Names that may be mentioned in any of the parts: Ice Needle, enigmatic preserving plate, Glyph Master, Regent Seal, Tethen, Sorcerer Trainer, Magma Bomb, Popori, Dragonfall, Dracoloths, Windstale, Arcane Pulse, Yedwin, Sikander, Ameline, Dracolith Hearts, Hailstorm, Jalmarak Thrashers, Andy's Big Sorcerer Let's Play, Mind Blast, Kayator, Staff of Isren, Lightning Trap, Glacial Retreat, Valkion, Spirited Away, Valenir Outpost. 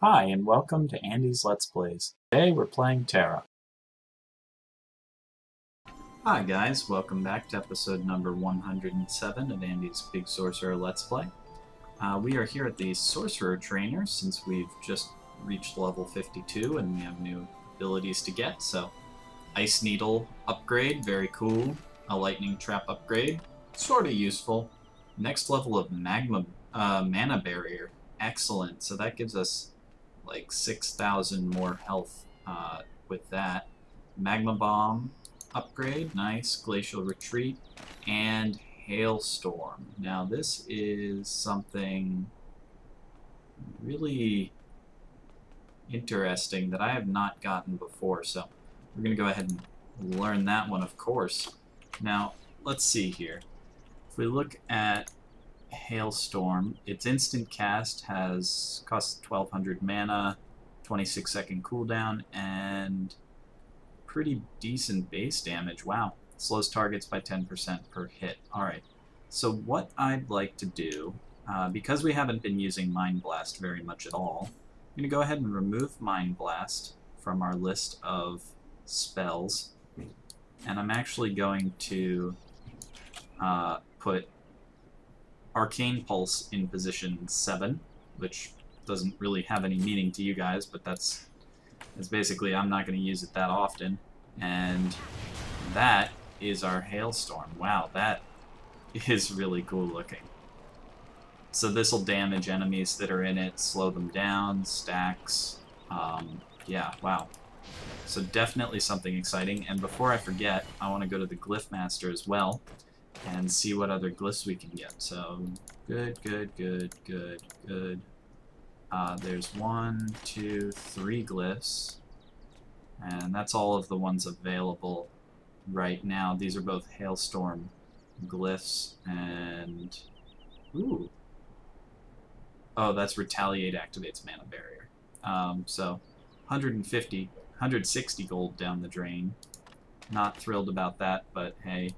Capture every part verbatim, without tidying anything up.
Hi, and welcome to Andy's Let's Plays. Today we're playing Tera. Hi guys, welcome back to episode number one hundred and seven of Andy's Big Sorcerer Let's Play. Uh, we are here at the Sorcerer Trainer since we've just reached level fifty-two and we have new abilities to get. So, Ice Needle upgrade, very cool. A Lightning Trap upgrade, sort of useful. Next level of Magma, uh, Mana Barrier, excellent. So that gives us like six thousand more health uh, with that. Magma Bomb upgrade, nice. Glacial Retreat, and Hailstorm. Now this is something really interesting that I have not gotten before, so we're going to go ahead and learn that one, of course. Now, let's see here. If we look at Hailstorm, its instant cast has costs twelve hundred mana, twenty-six second cooldown, and pretty decent base damage. Wow. Slows targets by ten percent per hit. Alright, so what I'd like to do, uh, because we haven't been using Mind Blast very much at all, I'm going to go ahead and remove Mind Blast from our list of spells, and I'm actually going to uh, put Arcane Pulse in position seven, which doesn't really have any meaning to you guys, but that's, that's basically, I'm not going to use it that often. And that is our Hailstorm. Wow, that is really cool looking. So this will damage enemies that are in it, slow them down, stacks. Um, yeah, wow. So definitely something exciting. And before I forget, I want to go to the Glyph Master as well and see what other glyphs we can get. So, good, good, good, good, good. Uh, there's one, two, three glyphs. And that's all of the ones available right now. These are both Hailstorm glyphs and... Ooh. Oh, that's Retaliate activates Mana Barrier. Um, so, one hundred fifty, one hundred sixty gold down the drain. Not thrilled about that, but hey...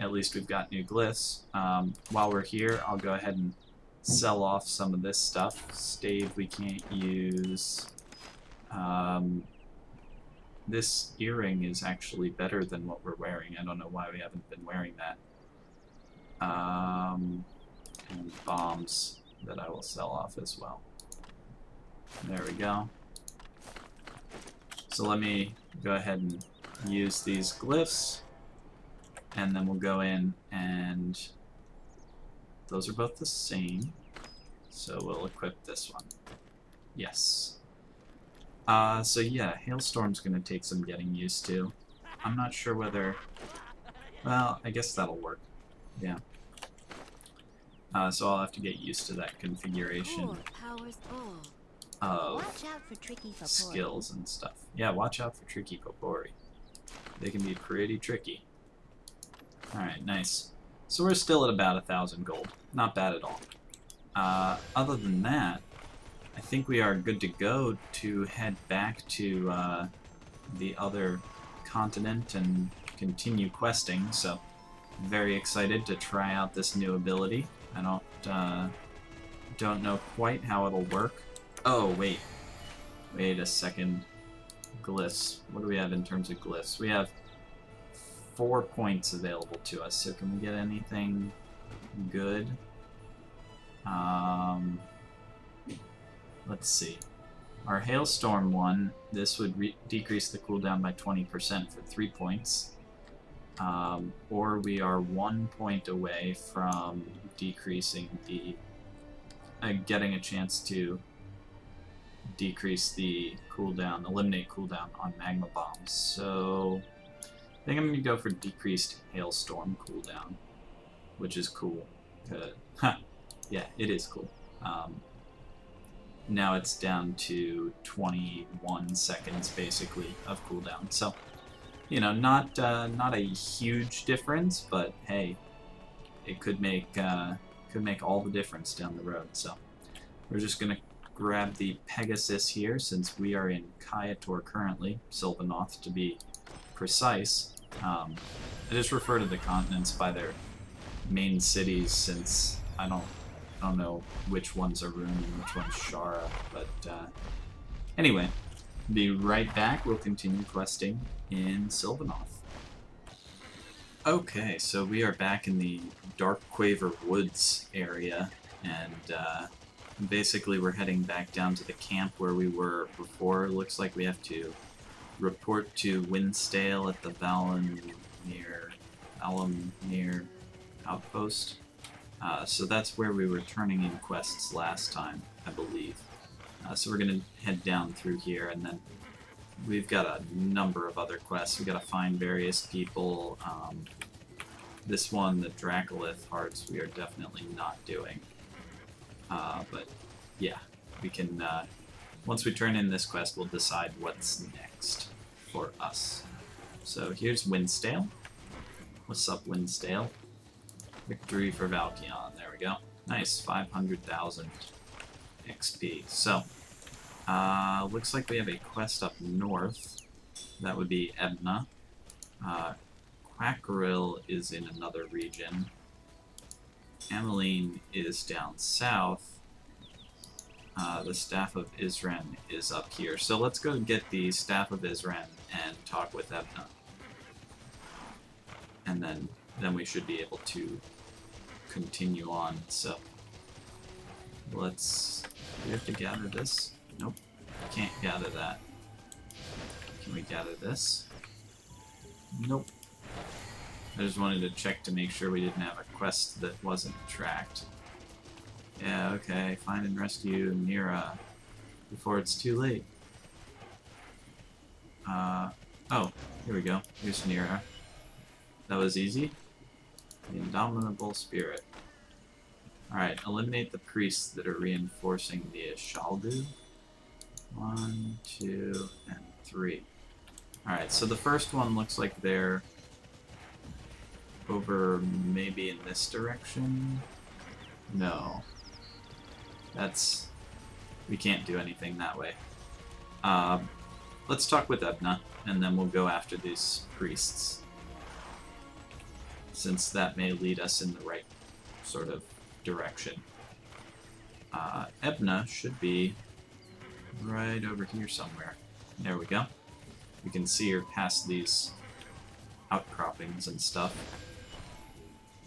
At least we've got new glyphs. Um, while we're here, I'll go ahead and sell off some of this stuff. Stave we can't use. Um, this earring is actually better than what we're wearing. I don't know why we haven't been wearing that. Um, and bombs that I will sell off as well. There we go. So let me go ahead and use these glyphs. And then we'll go in, and those are both the same, so we'll equip this one. Yes. Uh, so yeah, Hailstorm's going to take some getting used to. I'm not sure whether... Well, I guess that'll work. Yeah. Uh, so I'll have to get used to that configuration of skills and stuff. Yeah, watch out for tricky Popori. They can be pretty tricky. Alright, nice. So we're still at about a thousand gold. Not bad at all. Uh, other than that, I think we are good to go to head back to uh, the other continent and continue questing, so I'm very excited to try out this new ability. I don't, uh, don't know quite how it'll work. Oh, wait. Wait a second. Glyphs. What do we have in terms of glyphs? We have... four points available to us, so can we get anything good? Um, let's see. Our Hailstorm one, this would re decrease the cooldown by twenty percent for three points, um, or we are one point away from decreasing the, uh, getting a chance to decrease the cooldown, eliminate cooldown on Magma Bombs, so... I think I'm going to go for decreased Hailstorm cooldown, which is cool. Uh, huh, yeah, it is cool. Um, now it's down to twenty-one seconds, basically, of cooldown. So, you know, not uh, not a huge difference, but hey, it could make uh, could make all the difference down the road. So, we're just going to grab the Pegasus here, since we are in Kayator currently, Sylvanoth to be precise. Um, I just refer to the continents by their main cities since I don't I don't know which one's Arun and which one's Shara, but uh, anyway, be right back. We'll continue questing in Sylvanoth. Okay, so we are back in the Dark Quaver Woods area, and uh, basically we're heading back down to the camp where we were before. Looks like we have to report to Windstale at the Valenir Valenir Outpost. Uh, so that's where we were turning in quests last time, I believe. Uh, so we're going to head down through here, and then we've got a number of other quests. We've got to find various people. Um, this one, the Dracolith Hearts, we are definitely not doing. Uh, but yeah, we can. Uh, once we turn in this quest, we'll decide what's next for us. So here's Windstale. What's up, Windstale? Victory for Valkion. There we go. Nice, five hundred thousand X P. So, uh, looks like we have a quest up north. That would be Ebna. Uh, Quackerel is in another region. Ameline is down south. Uh, the Staff of Isren is up here. So let's go get the Staff of Isren and talk with Ebna. And then... then we should be able to continue on. So let's, we have to gather this. Nope, can't gather that. Can we gather this? Nope. I just wanted to check to make sure we didn't have a quest that wasn't tracked. Yeah, okay, find and rescue Nira before it's too late. Uh, oh, here we go, here's Nira. That was easy. The Indomitable Spirit. Alright, eliminate the priests that are reinforcing the Ashaldu. One, two, and three. Alright, so the first one looks like they're over maybe in this direction? No. That's... we can't do anything that way. Uh, let's talk with Ebna, and then we'll go after these priests, since that may lead us in the right sort of direction. Uh, Ebna should be right over here somewhere. There we go. We can see her past these outcroppings and stuff.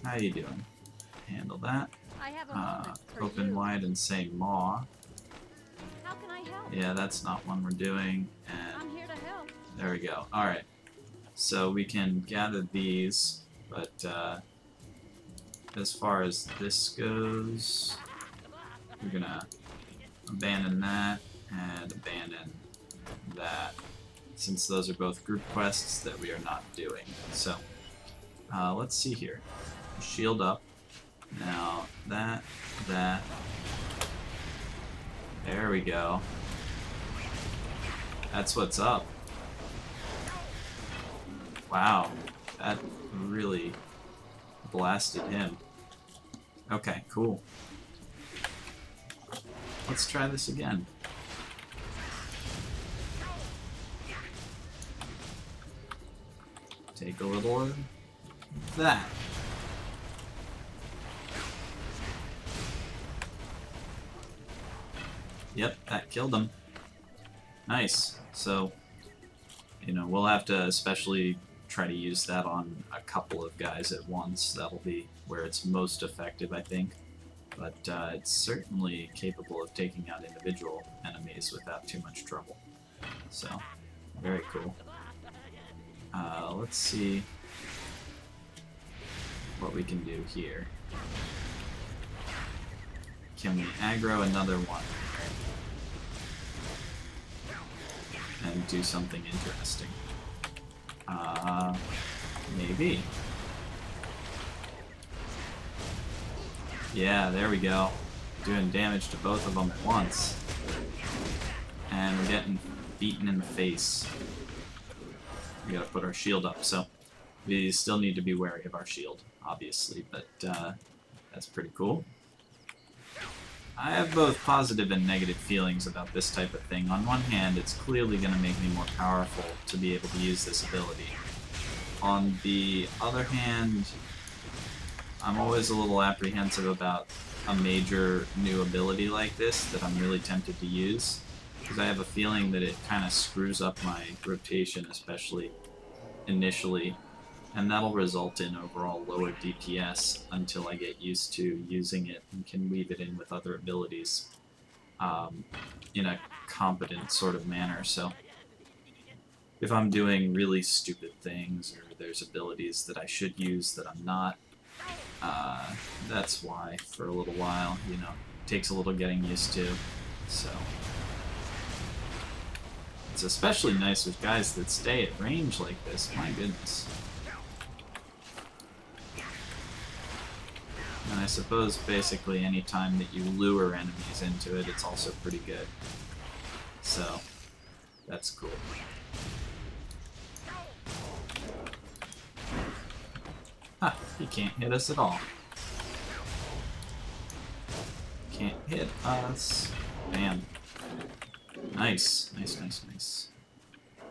How you doing? Handle that. I have a uh, open you. wide and say maw. How can I help? Yeah, that's not one we're doing. And I'm here to help. There we go. Alright. So we can gather these. But uh, as far as this goes, we're going to abandon that and abandon that, since those are both group quests that we are not doing. So uh, let's see here. Shield up. Now that, that. There we go. That's what's up. Wow. That really blasted him. Okay, cool. Let's try this again. Take a little of that. Yep, that killed him. Nice. So, you know, we'll have to especially try to use that on a couple of guys at once. That'll be where it's most effective, I think. But uh, it's certainly capable of taking out individual enemies without too much trouble. So, very cool. Uh, let's see what we can do here. Can we aggro another one? And do something interesting. Uh, maybe. Yeah, there we go. Doing damage to both of them at once. And we're getting beaten in the face. We gotta put our shield up, so we still need to be wary of our shield, obviously, but uh, that's pretty cool. I have both positive and negative feelings about this type of thing. On one hand, it's clearly going to make me more powerful to be able to use this ability. On the other hand, I'm always a little apprehensive about a major new ability like this that I'm really tempted to use, because I have a feeling that it kind of screws up my rotation, especially initially, and that'll result in overall lower D P S until I get used to using it and can weave it in with other abilities um, in a competent sort of manner. So if I'm doing really stupid things, or there's abilities that I should use that I'm not, uh, that's why for a little while, you know, it takes a little getting used to. So it's especially nice with guys that stay at range like this, my goodness. And I suppose basically any time that you lure enemies into it, it's also pretty good. So that's cool. Huh, he can't hit us at all. Can't hit us. Man. Nice, nice, nice, nice.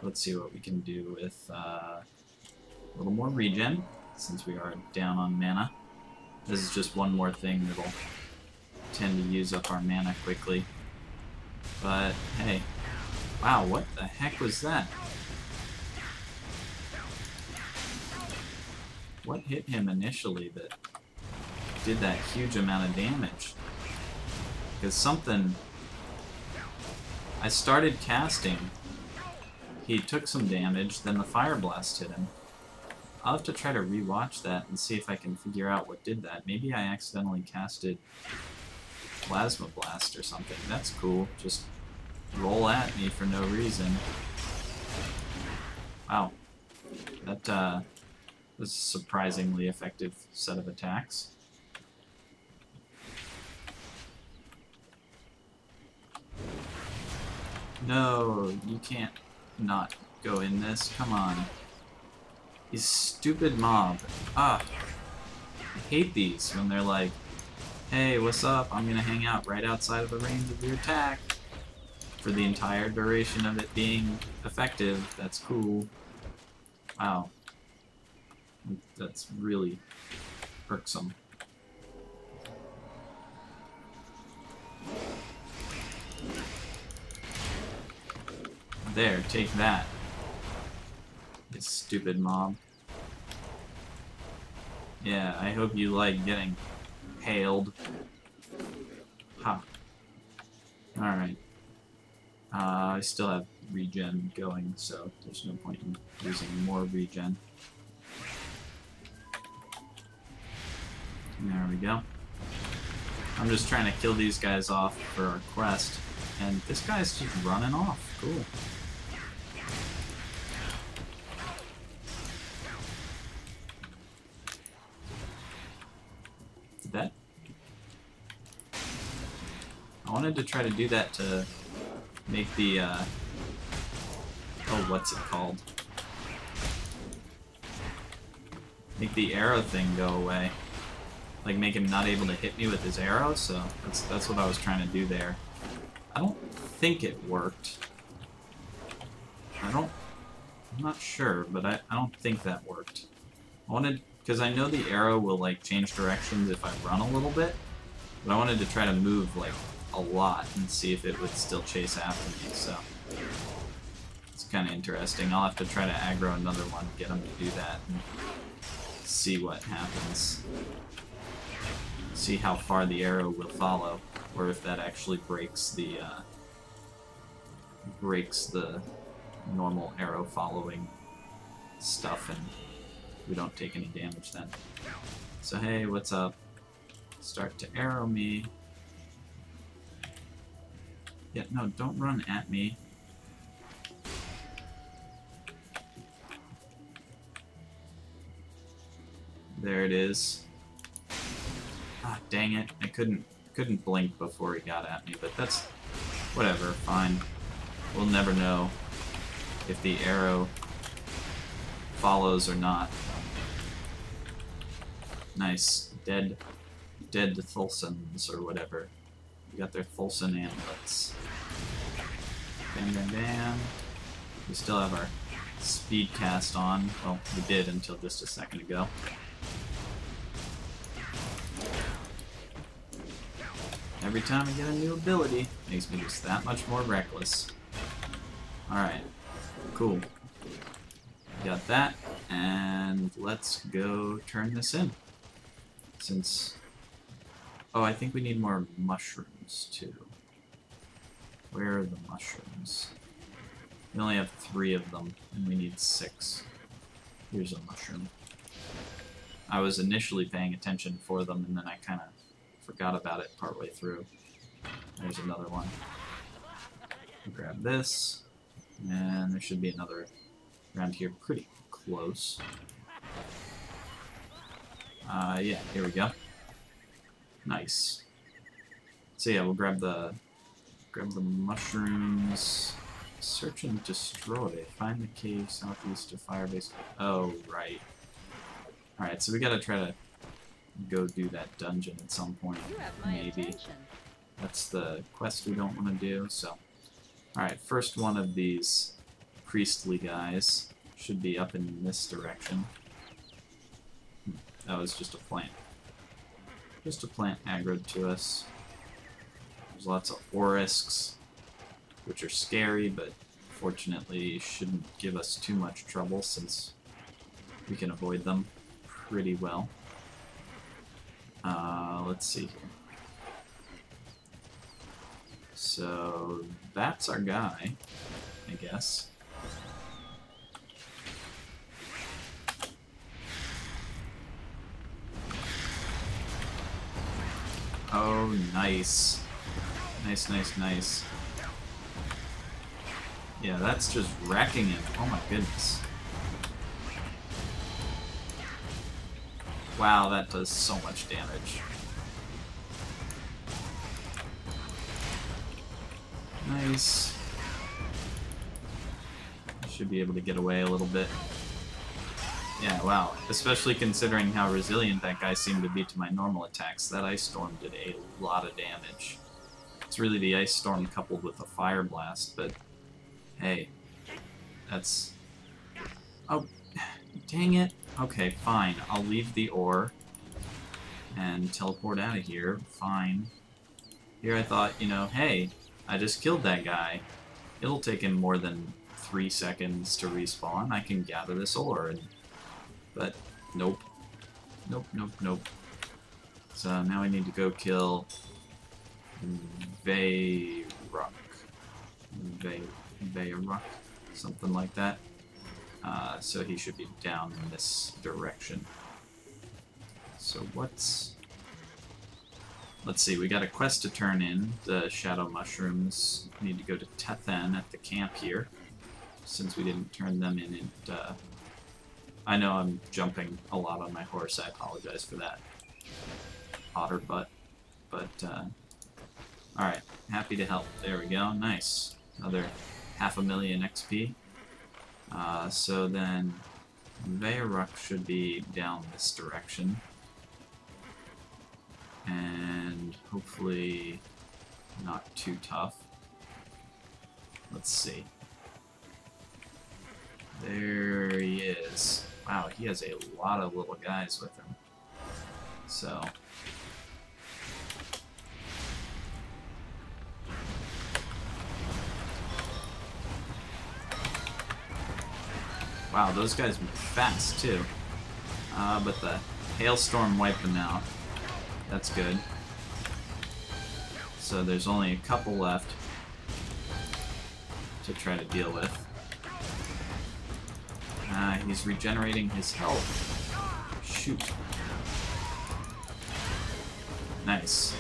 Let's see what we can do with uh, a little more regen, since we are down on mana. This is just one more thing that'll tend to use up our mana quickly. But, hey. Wow, what the heck was that? What hit him initially that did that huge amount of damage? Because something... I started casting. He took some damage, then the Fire Blast hit him. I'll have to try to rewatch that and see if I can figure out what did that. Maybe I accidentally casted Plasma Blast or something. That's cool. Just roll at me for no reason. Wow. That, uh... was a surprisingly effective set of attacks. No, you can't not go in this. Come on. These stupid mob. Ah. I hate these when they're like, hey, what's up? I'm gonna hang out right outside of the range of your attack for the entire duration of it being effective. That's cool. Wow. That's really irksome. There, take that. You stupid mob. Yeah, I hope you like getting hailed. Ha. Alright. Uh, I still have regen going, so there's no point in using more regen. There we go. I'm just trying to kill these guys off for our quest, and this guy's just running off. Cool. Did that? I wanted to try to do that to make the, uh... oh, what's it called? Make the arrow thing go away. Like, make him not able to hit me with his arrow, so that's, that's what I was trying to do there. I don't think it worked. I don't... I'm not sure, but I, I don't think that worked. I wanted... because I know the arrow will, like, change directions if I run a little bit, but I wanted to try to move, like, a lot and see if it would still chase after me, so... it's kind of interesting. I'll have to try to aggro another one, get him to do that, and see what happens. See how far the arrow will follow, or if that actually breaks the uh, breaks the normal arrow following stuff, and we don't take any damage then. So hey, what's up? Start to arrow me. Yeah, no, don't run at me. There it is. Ah, dang it. I couldn't couldn't blink before he got at me, but that's... whatever, fine. We'll never know if the arrow follows or not. Nice. Dead... Dead Thulsons, or whatever. We got their Thulson amulets. Bam, bam, bam. We still have our speed cast on. Well, we did until just a second ago. Every time I get a new ability, it makes me just that much more reckless. Alright. Cool. Got that. And let's go turn this in. Since... Oh, I think we need more mushrooms, too. Where are the mushrooms? We only have three of them, and we need six. Here's a mushroom. I was initially paying attention for them, and then I kind of forgot about it partway through. There's another one. Grab this, and there should be another around here pretty close. Uh, yeah, here we go. Nice. So yeah, we'll grab the grab the mushrooms. Search and destroy. Find the cave southeast of Firebase. Oh, right. Alright, so we gotta try to go do that dungeon at some point, maybe. Attention. That's the quest we don't want to do, so... Alright, first one of these priestly guys should be up in this direction. Hmm, that was just a plant. Just a plant aggroed to us. There's lots of orisks, which are scary, but fortunately shouldn't give us too much trouble since we can avoid them pretty well. Uh, let's see here. So, that's our guy, I guess. Oh, nice. Nice, nice, nice. Yeah, that's just wrecking him. Oh my goodness. Wow, that does so much damage. Nice. Should be able to get away a little bit. Yeah, wow. Especially considering how resilient that guy seemed to be to my normal attacks. That Ice Storm did a lot of damage. It's really the Ice Storm coupled with a Fire Blast, but... Hey, that's... Oh, dang it. Okay, fine. I'll leave the ore and teleport out of here. Fine. Here I thought, you know, hey, I just killed that guy. It'll take him more than three seconds to respawn. I can gather this ore. And... But, nope. Nope, nope, nope. So now we need to go kill... Veyruk. Veyruk. Veyruk, something like that. Uh, so he should be down in this direction. So what's... Let's see, we got a quest to turn in. The Shadow Mushrooms need to go to Tethen at the camp here. Since we didn't turn them in, it, uh... I know I'm jumping a lot on my horse, I apologize for that. Otter butt. But, uh... Alright, happy to help. There we go, nice. Another half a million X P. Uh, so then Veyruk should be down this direction. And hopefully not too tough. Let's see. There he is. Wow, he has a lot of little guys with him. So... Wow, those guys went fast, too. Uh, but the Hailstorm wiped them out. That's good. So there's only a couple left to try to deal with. Uh, he's regenerating his health. Shoot. Nice.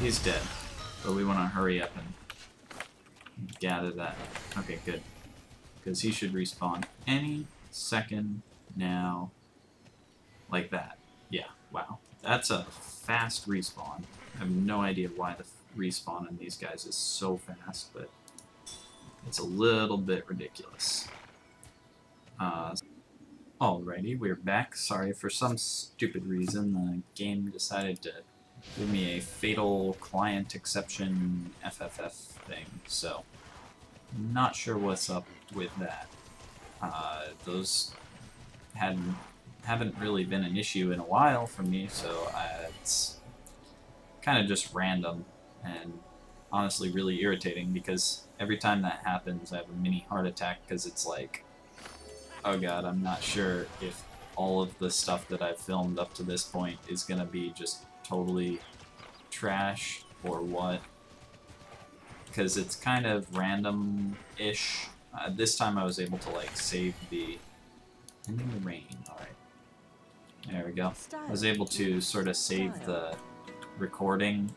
He's dead. But we want to hurry up and gather that. Okay, good. Because he should respawn any second now. Like that. Yeah, wow. That's a fast respawn. I have no idea why the respawn on these guys is so fast, but it's a little bit ridiculous. Uh, alrighty, we're back. Sorry, for some stupid reason, the game decided to give me a fatal client exception F F F thing, so... Not sure what's up with that. Uh, those hadn't haven't really been an issue in a while for me, so I, it's kind of just random and honestly really irritating, because every time that happens I have a mini heart attack, because it's like, oh god, I'm not sure if all of the stuff that I've filmed up to this point is gonna be just totally trash or what, because it's kind of random-ish. Uh, this time I was able to like save the ending the rain. All right. There we go. I was able to sort of save the recording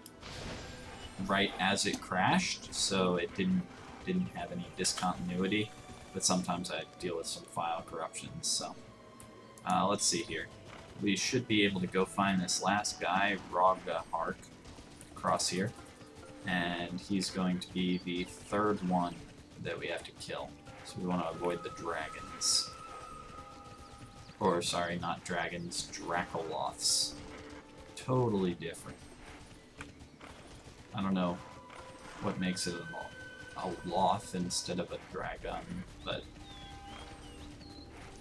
right as it crashed, so it didn't didn't have any discontinuity. But sometimes I deal with some file corruptions. So uh, let's see here. We should be able to go find this last guy, Rogga Hark, across here, and he's going to be the third one that we have to kill. So we want to avoid the dragons. Or, sorry, not dragons, Dracoloths. Totally different. I don't know what makes it a, a loth instead of a dragon, but...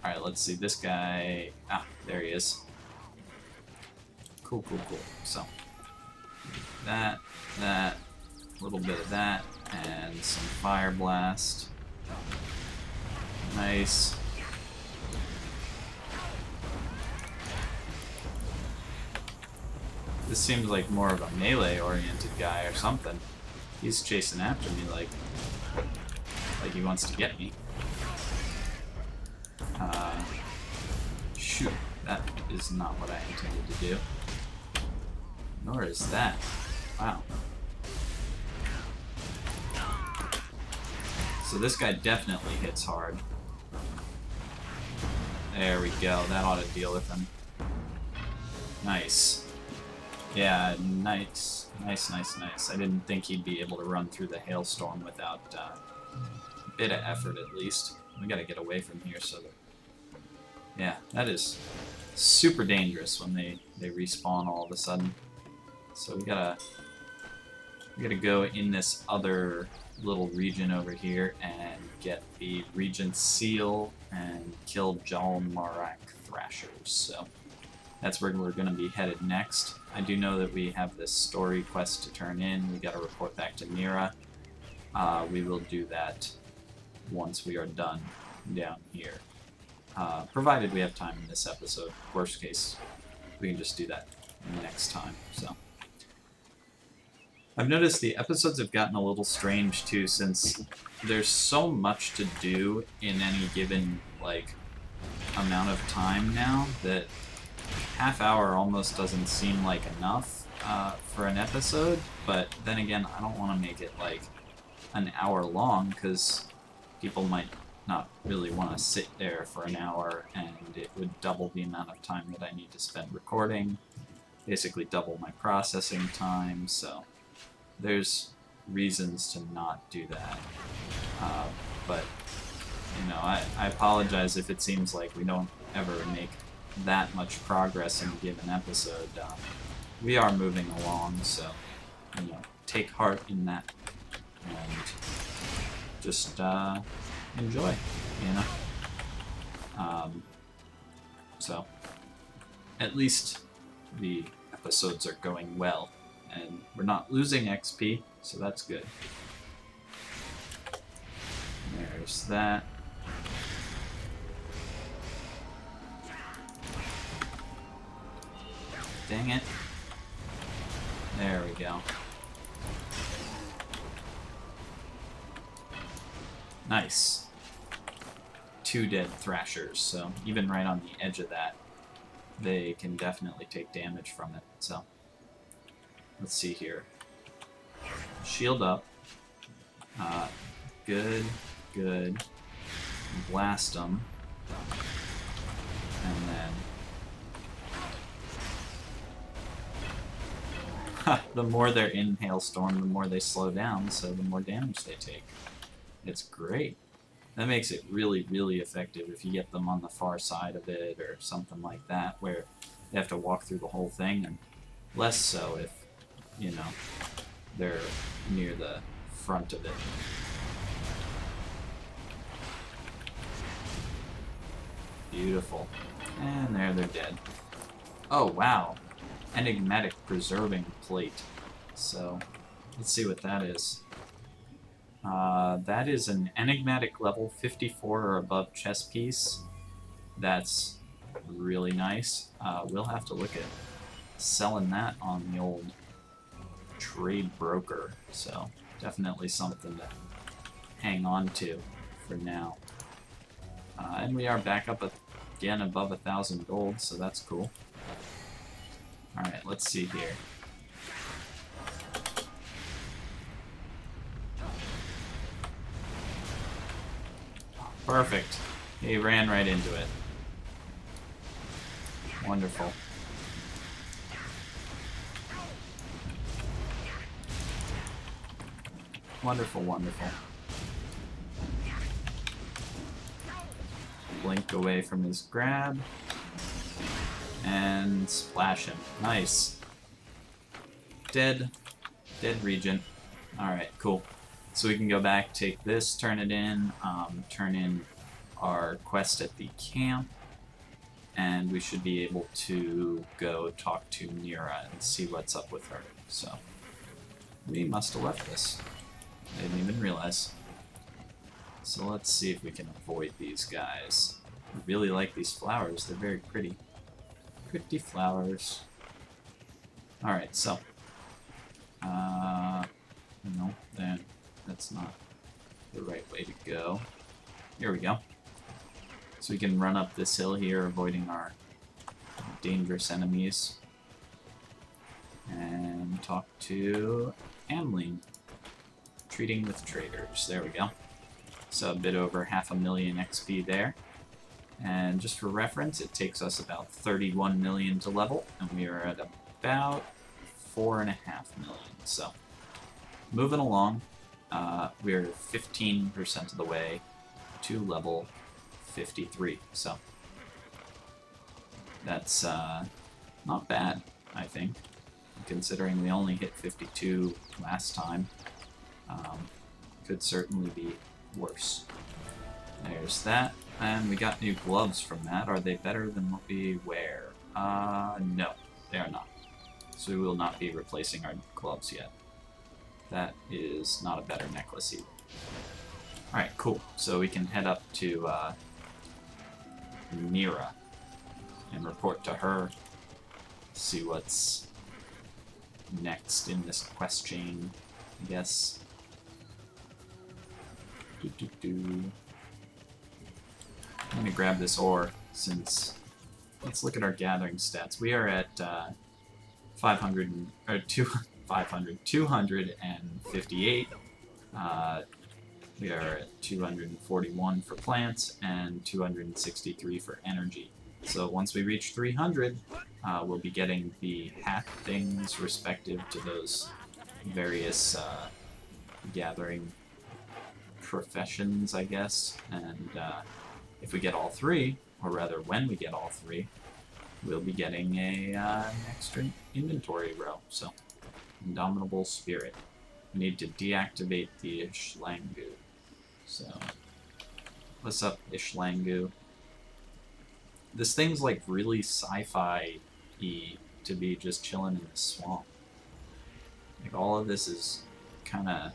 Alright, let's see, this guy... Ah, there he is. Cool, cool, cool. So, that, that, a little bit of that, and some Fire Blast. Nice. This seems like more of a melee-oriented guy or something. He's chasing after me like, like he wants to get me. Uh, shoot, that is not what I intended to do. Nor is that. Wow. So this guy definitely hits hard. There we go, that ought to deal with him. Nice. Yeah, nice, nice, nice, nice. I didn't think he'd be able to run through the hailstorm without uh, a bit of effort, at least. We gotta get away from here, so that... Yeah, that is super dangerous when they, they respawn all of a sudden. So we gotta... we gotta go in this other little region over here and get the Regent Seal and kill Jalmarak Thrashers, so... That's where we're going to be headed next. I do know that we have this story quest to turn in. We got to report back to Nira. Uh, we will do that once we are done down here. Uh, provided we have time in this episode. Worst case, we can just do that next time. So, I've noticed the episodes have gotten a little strange too, since there's so much to do in any given like amount of time now that half hour almost doesn't seem like enough uh, for an episode, but then again, I don't want to make it like an hour long, because people might not really want to sit there for an hour, and it would double the amount of time that I need to spend recording, basically double my processing time, so there's reasons to not do that. Uh, but, you know, I, I apologize if it seems like we don't ever make that much progress in a given episode. Um, we are moving along, so, you know, take heart in that and just uh, enjoy, you know. Um, so, at least the episodes are going well, and we're not losing X P, so that's good. There's that. Dang it. There we go. Nice. Two dead thrashers, so even right on the edge of that, they can definitely take damage from it. So, let's see here. Shield up. Uh, good, good. Blast them. And then... the more they're in Hailstorm, the more they slow down, so the more damage they take. It's great. That makes it really, really effective if you get them on the far side of it or something like that, where they have to walk through the whole thing, and less so if, you know, they're near the front of it. Beautiful. And there they're dead. Oh, wow. Enigmatic preserving plate. So Let's see what that is. Uh, that is an enigmatic level fifty-four or above chess piece. That's really nice. Uh, we'll have to look at selling that on the old trade broker. So definitely something to hang on to for now. Uh, and we are back up again above a thousand gold, so that's cool. Alright, let's see here. Perfect. He ran right into it. Wonderful. Wonderful, wonderful. Blink away from his grab. And splash him. Nice. Dead. Dead Regent. Alright, cool. So we can go back, take this, turn it in, um, turn in our quest at the camp, and we should be able to go talk to Nira and see what's up with her. So we must have left this. I didn't even realize. So let's see if we can avoid these guys. I really like these flowers. They're very pretty. Pretty flowers. Alright, so. Uh, no, then. That's not the right way to go. Here we go. So we can run up this hill here, avoiding our dangerous enemies. And talk to Ameline. Treating with traders. There we go. So a bit over half a million X P there. And just for reference, it takes us about thirty-one million to level, and we are at about four and a half million. So moving along. Uh, we're fifteen percent of the way to level fifty-three, so that's uh, not bad, I think, considering we only hit fifty-two last time. Um, could certainly be worse. There's that, and we got new gloves from that. Are they better than what we wear? Uh, no, they are not. So we will not be replacing our gloves yet. That is not a better necklace either. Alright, cool. So we can head up to uh, Nira and report to her, see what's next in this quest chain, I guess. Doo -doo -doo. I'm going to grab this ore since... Let's look at our gathering stats. We are at uh, five hundred... or two hundred... five hundred, two hundred fifty-eight, uh, we are at two hundred forty-one for plants and two hundred sixty-three for energy. So once we reach three hundred, uh, we'll be getting the hack things respective to those various uh, gathering professions, I guess. And uh, if we get all three, or rather when we get all three, we'll be getting a, uh, an extra inventory row. So. Indomitable Spirit. We need to deactivate the Ashaldu. So, what's up, Ashaldu? This thing's like really sci-fi-y to be just chilling in this swamp. Like, all of this is kind of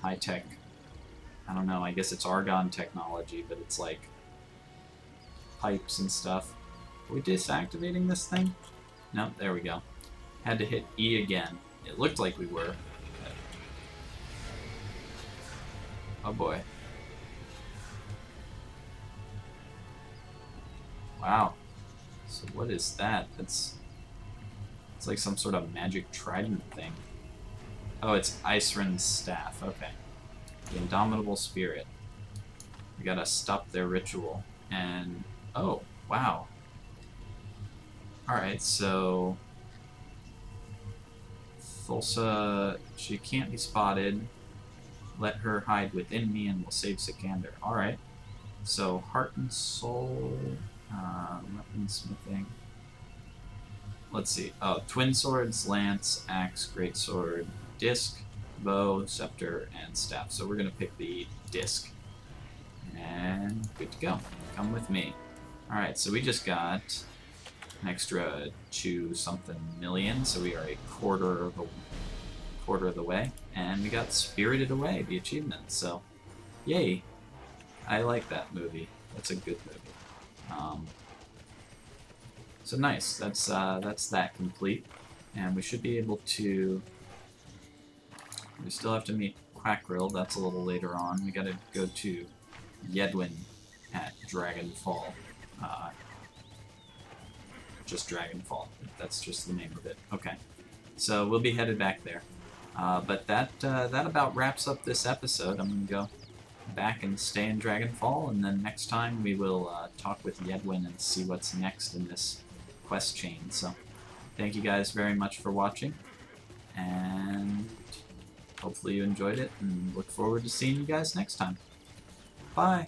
high-tech. I don't know, I guess it's Argon technology, but it's like pipes and stuff. Are we disactivating this thing? No, there we go. Had to hit E again. It looked like we were. Oh boy. Wow. So what is that? That's... It's like some sort of magic trident thing. Oh, it's Isren's staff. Okay. The Indomitable Spirit. We gotta stop their ritual. And... Oh, wow. Alright, so... Thulsa, she can't be spotted. Let her hide within me and we'll save Sikander. Alright. So, heart and soul, uh, weapon smithing. Let's see. Oh, twin swords, lance, axe, greatsword, disc, bow, scepter, and staff. So, we're going to pick the disc. And good to go. Come with me. Alright, so we just got an extra two something million, so we are a quarter of a quarter of the way, and we got Spirited Away, the achievement, so yay. I like that movie. That's a good movie. Um, so nice, that's, uh, that's that complete, and we should be able to... We still have to meet Quackerel, that's a little later on. We gotta go to Yedwin at Dragonfall. Uh, just Dragonfall, that's just the name of it. Okay, so we'll be headed back there. Uh, but that, uh, that about wraps up this episode. I'm gonna go back and stay in Dragonfall, and then next time we will uh, talk with Yedwin and see what's next in this quest chain. So, thank you guys very much for watching, and hopefully you enjoyed it, and look forward to seeing you guys next time. Bye!